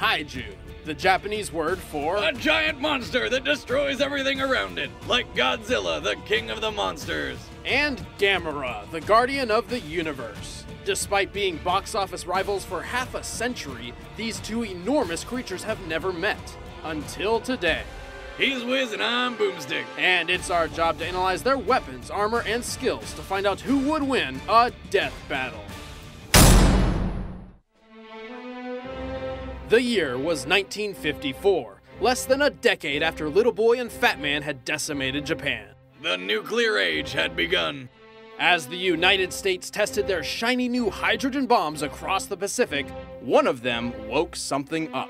kaiju, the Japanese word for a giant monster that destroys everything around it, like Godzilla, the king of the monsters. And Gamera, the guardian of the universe. Despite being box office rivals for half a century, these two enormous creatures have never met, until today. He's Wiz and I'm Boomstick. And it's our job to analyze their weapons, armor, and skills to find out who would win a death battle. The year was 1954, less than a decade after Little Boy and Fat Man had decimated Japan. The nuclear age had begun. As the United States tested their shiny new hydrogen bombs across the Pacific, one of them woke something up.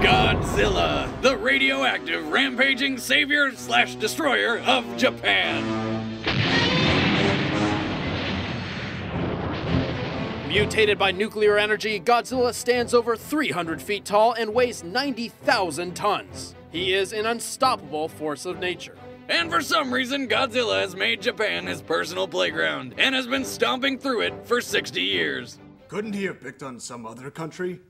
Godzilla, the radioactive, rampaging savior/destroyer of Japan. Mutated by nuclear energy, Godzilla stands over 300 feet tall and weighs 90,000 tons. He is an unstoppable force of nature. And for some reason, Godzilla has made Japan his personal playground and has been stomping through it for 60 years. Couldn't he have picked on some other country?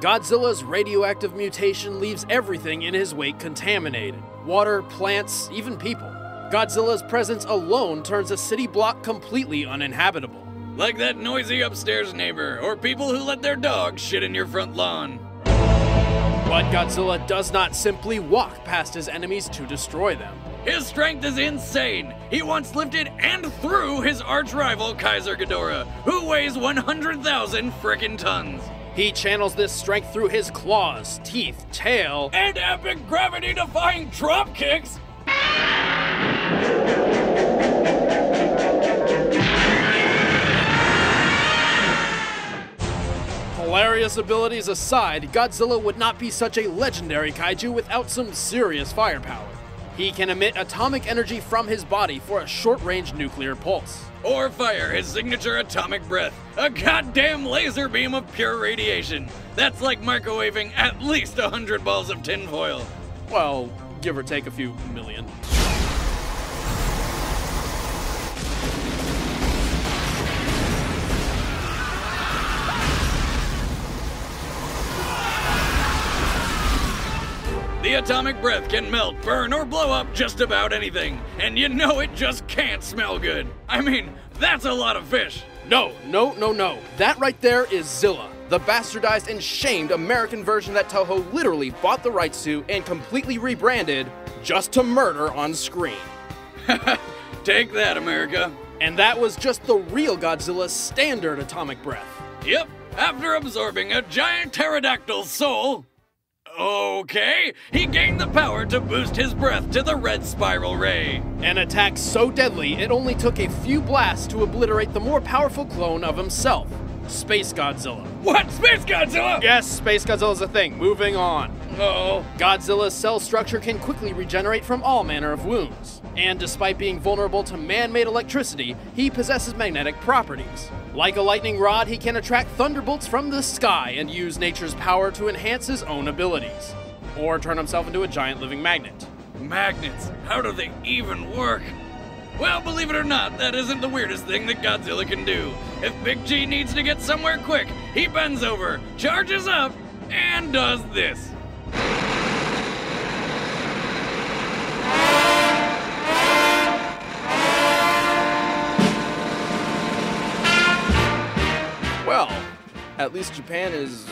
Godzilla's radioactive mutation leaves everything in his wake contaminated. Water, plants, even people. Godzilla's presence alone turns a city block completely uninhabitable. Like that noisy upstairs neighbor, or people who let their dogs shit in your front lawn. But Godzilla does not simply walk past his enemies to destroy them. His strength is insane. He once lifted and threw his arch-rival Kaiser Ghidorah, who weighs 100,000 frickin' tons. He channels this strength through his claws, teeth, tail, and epic gravity-defying drop kicks. Hilarious abilities aside, Godzilla would not be such a legendary kaiju without some serious firepower. He can emit atomic energy from his body for a short-range nuclear pulse. Or fire his signature atomic breath, a goddamn laser beam of pure radiation. That's like microwaving at least 100 balls of tinfoil. Well, give or take a few million. The atomic breath can melt, burn, or blow up just about anything. And you know it just can't smell good. I mean, that's a lot of fish. No. That right there is Zilla, the bastardized and shamed American version that Toho literally bought the rights to and completely rebranded just to murder on screen. Take that, America. And that was just the real Godzilla's standard atomic breath. Yep, after absorbing a giant pterodactyl's soul... Okay, he gained the power to boost his breath to the red spiral ray. An attack so deadly, it only took a few blasts to obliterate the more powerful clone of himself, Space Godzilla. What? Space Godzilla? Yes, Space Godzilla's a thing. Moving on. Uh-oh. Godzilla's cell structure can quickly regenerate from all manner of wounds. And despite being vulnerable to man-made electricity, he possesses magnetic properties. Like a lightning rod, he can attract thunderbolts from the sky and use nature's power to enhance his own abilities. Or turn himself into a giant living magnet. Magnets? How do they even work? Well, believe it or not, that isn't the weirdest thing that Godzilla can do. If Big G needs to get somewhere quick, he bends over, charges up, and does this. Well, at least Japan is...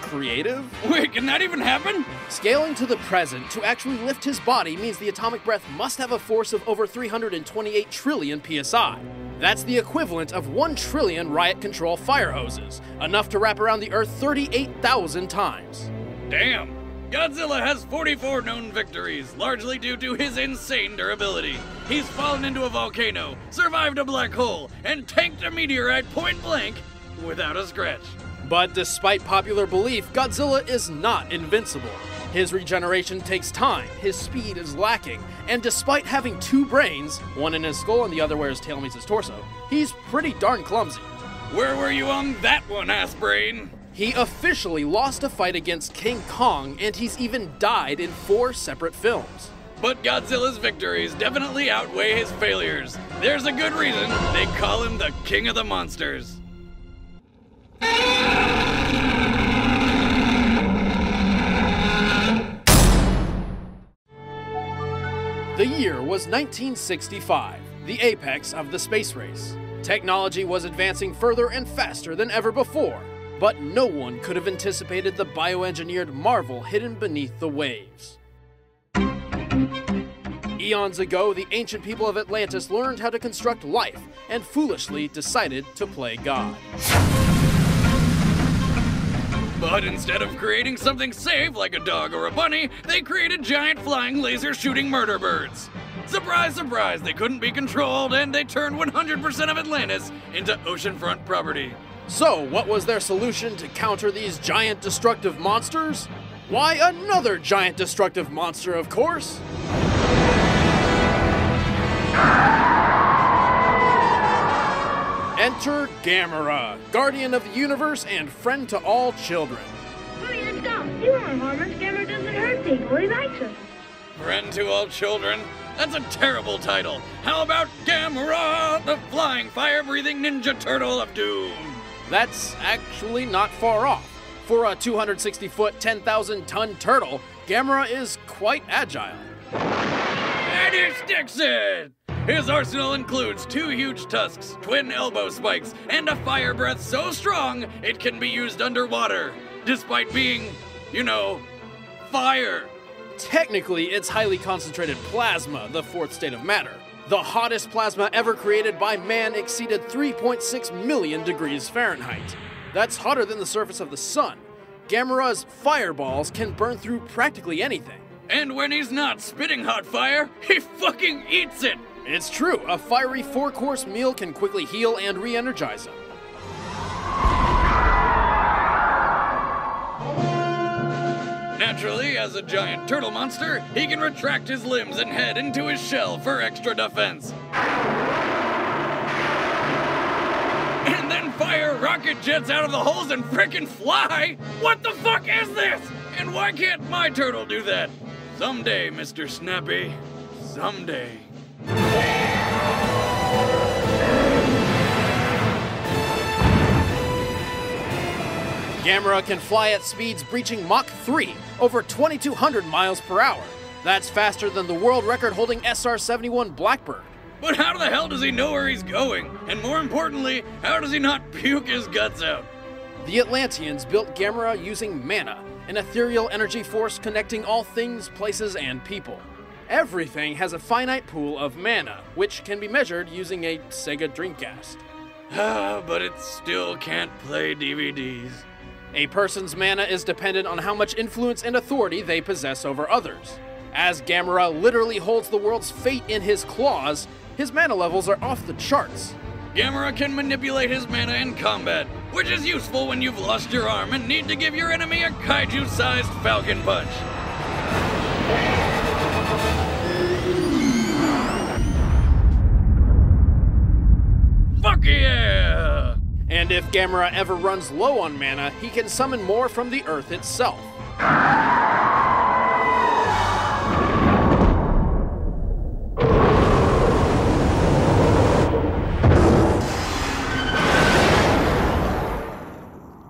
creative? Wait, can that even happen? Scaling to the present, to actually lift his body means the atomic breath must have a force of over 328 trillion psi. That's the equivalent of 1 trillion riot control fire hoses, enough to wrap around the Earth 38,000 times. Damn! Godzilla has 44 known victories, largely due to his insane durability. He's fallen into a volcano, survived a black hole, and tanked a meteorite point blank without a scratch. But despite popular belief, Godzilla is not invincible. His regeneration takes time, his speed is lacking, and despite having two brains, one in his skull and the other where his tail meets his torso, he's pretty darn clumsy. Where were you on that one, ass brain? He officially lost a fight against King Kong, and he's even died in 4 separate films. But Godzilla's victories definitely outweigh his failures. There's a good reason they call him the King of the Monsters. The year was 1965, the apex of the space race. Technology was advancing further and faster than ever before, but no one could have anticipated the bioengineered marvel hidden beneath the waves. Eons ago, the ancient people of Atlantis learned how to construct life and foolishly decided to play God. But instead of creating something safe like a dog or a bunny, they created giant flying laser-shooting murder birds. Surprise, surprise, they couldn't be controlled and they turned 100% of Atlantis into oceanfront property. So, what was their solution to counter these giant destructive monsters? Why, another giant destructive monster, of course! Enter Gamera, guardian of the universe and friend to all children. Honey, let's go. You aren't harmless. Gamera doesn't hurt people. He likes us. Friend to all children? That's a terrible title. How about Gamera, the flying, fire-breathing ninja turtle of doom? That's actually not far off. For a 260-foot, 10,000-ton turtle, Gamera is quite agile. And he sticks it! His arsenal includes two huge tusks, twin elbow spikes, and a fire breath so strong it can be used underwater, despite being, you know, fire. Technically, it's highly concentrated plasma, the fourth state of matter. The hottest plasma ever created by man exceeded 3.6 million degrees Fahrenheit. That's hotter than the surface of the sun. Gamera's fireballs can burn through practically anything. And when he's not spitting hot fire, he fucking eats it! It's true, a fiery four-course meal can quickly heal and re-energize him. Naturally, as a giant turtle monster, he can retract his limbs and head into his shell for extra defense. And then fire rocket jets out of the holes and frickin' fly? What the fuck is this? And why can't my turtle do that? Someday, Mr. Snappy. Someday. Gamera can fly at speeds breaching Mach 3, over 2,200 miles per hour. That's faster than the world record-holding SR-71 Blackbird. But how the hell does he know where he's going? And more importantly, how does he not puke his guts out? The Atlanteans built Gamera using mana, an ethereal energy force connecting all things, places, and people. Everything has a finite pool of mana, which can be measured using a Sega Dreamcast. But it still can't play DVDs. A person's mana is dependent on how much influence and authority they possess over others. As Gamera literally holds the world's fate in his claws, his mana levels are off the charts. Gamera can manipulate his mana in combat, which is useful when you've lost your arm and need to give your enemy a kaiju-sized falcon punch. Fuck yeah! And if Gamera ever runs low on mana, he can summon more from the Earth itself.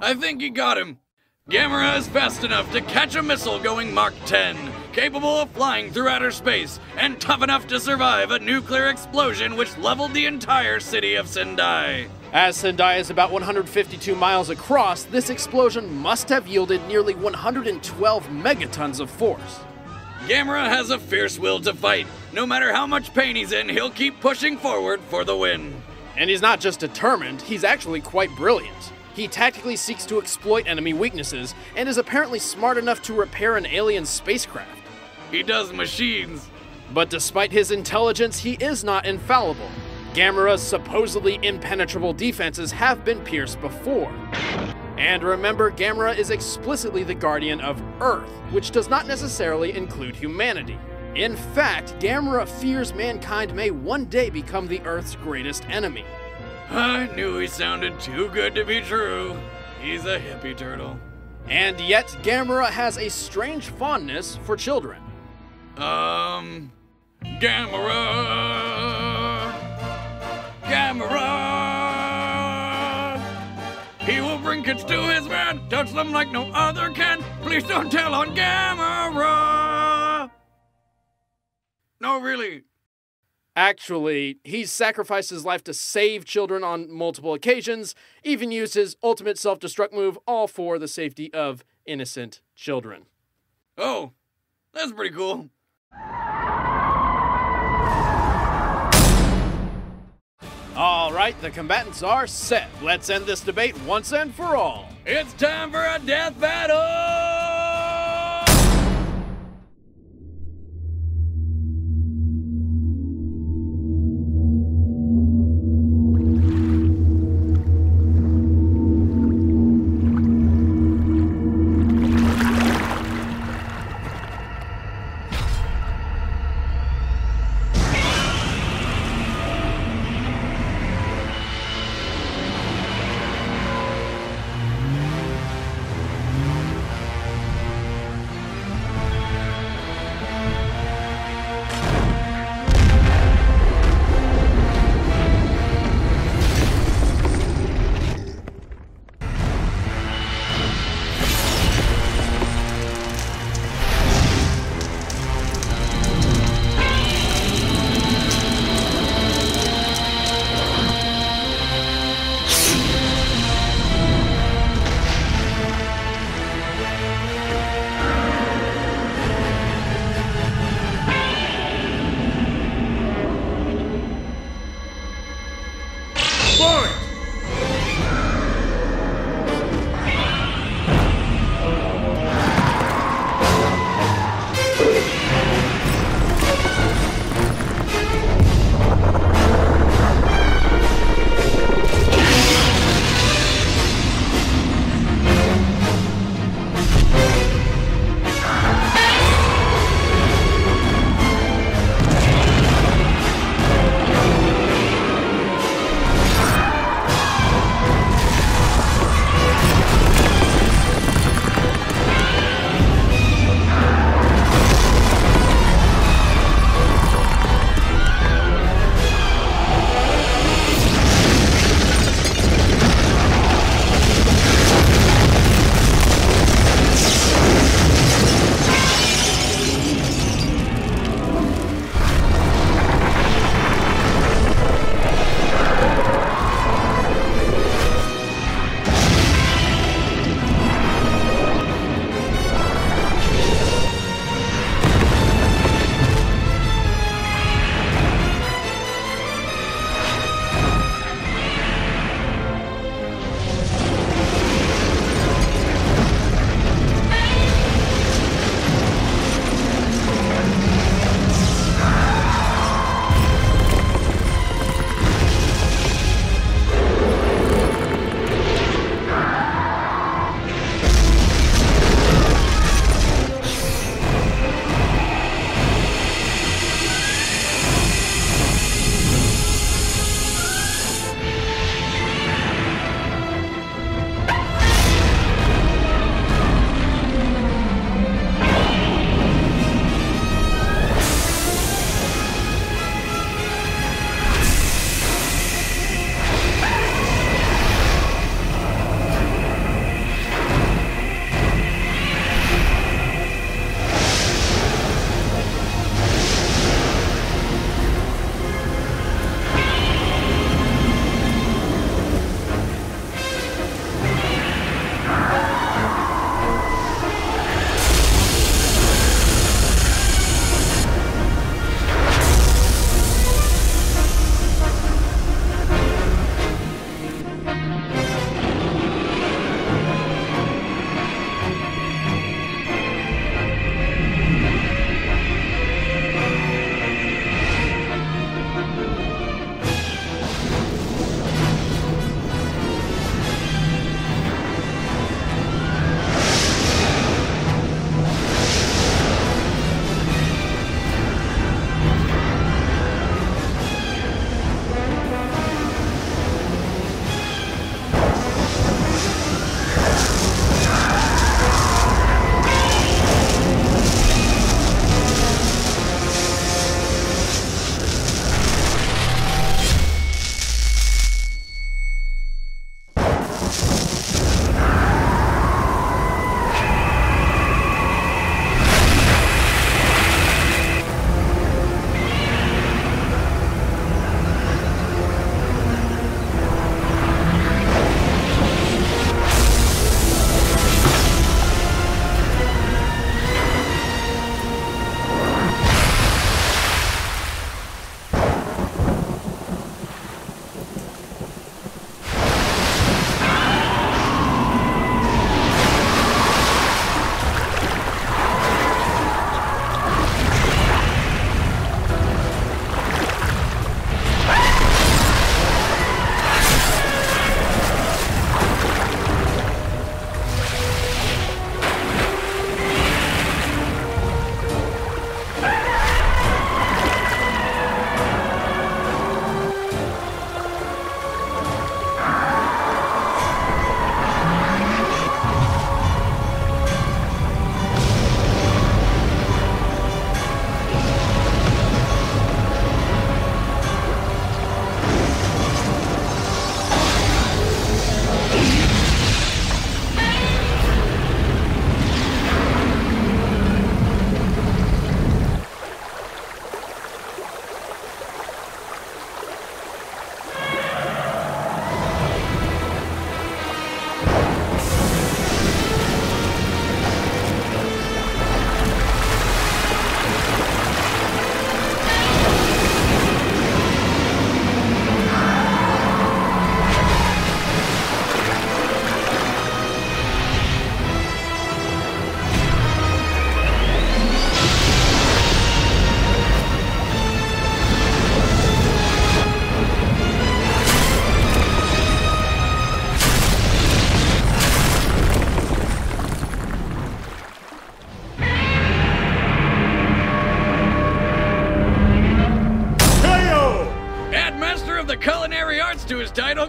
I think he got him. Gamera is fast enough to catch a missile going Mach 10, capable of flying through outer space, and tough enough to survive a nuclear explosion which leveled the entire city of Sendai. As Sendai is about 152 miles across, this explosion must have yielded nearly 112 megatons of force. Gamera has a fierce will to fight. No matter how much pain he's in, he'll keep pushing forward for the win. And he's not just determined, he's actually quite brilliant. He tactically seeks to exploit enemy weaknesses, and is apparently smart enough to repair an alien spacecraft. He does machines. But despite his intelligence, he is not infallible. Gamera's supposedly impenetrable defenses have been pierced before. And remember, Gamera is explicitly the guardian of Earth, which does not necessarily include humanity. In fact, Gamera fears mankind may one day become the Earth's greatest enemy. I knew he sounded too good to be true. He's a hippie turtle. And yet, Gamera has a strange fondness for children. Gamera! Gamera! He will bring kids to his man, touch them like no other can. Please don't tell on Gamera! No, really. Actually, he sacrificed his life to save children on multiple occasions, even used his ultimate self-destruct move, all for the safety of innocent children. Oh, that's pretty cool. All right, the combatants are set. Let's end this debate once and for all. It's time for a death battle!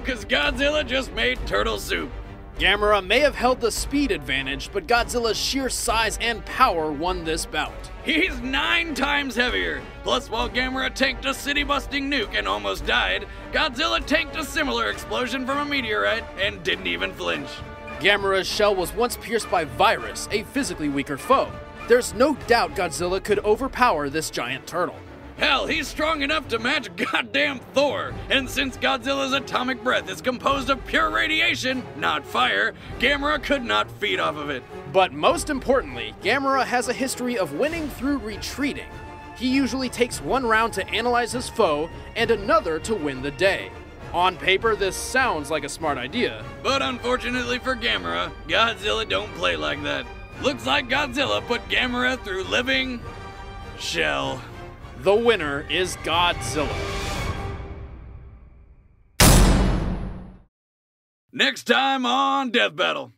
because Godzilla just made turtle soup. Gamera may have held the speed advantage, but Godzilla's sheer size and power won this bout. He's 9 times heavier! Plus, while Gamera tanked a city-busting nuke and almost died, Godzilla tanked a similar explosion from a meteorite and didn't even flinch. Gamera's shell was once pierced by Virus, a physically weaker foe. There's no doubt Godzilla could overpower this giant turtle. Hell, he's strong enough to match goddamn Thor, and since Godzilla's atomic breath is composed of pure radiation, not fire, Gamera could not feed off of it. But most importantly, Gamera has a history of winning through retreating. He usually takes one round to analyze his foe, and another to win the day. On paper, this sounds like a smart idea. But unfortunately for Gamera, Godzilla don't play like that. Looks like Godzilla put Gamera through living shell. The winner is Godzilla. Next time on Death Battle.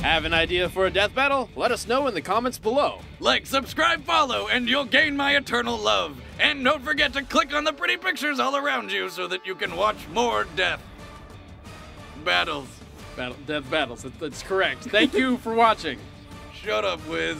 Have an idea for a death battle? Let us know in the comments below. Like, subscribe, follow, and you'll gain my eternal love. And don't forget to click on the pretty pictures all around you so that you can watch more death battles. Death battles, that's correct. Thank you for watching. Shut up, Wiz.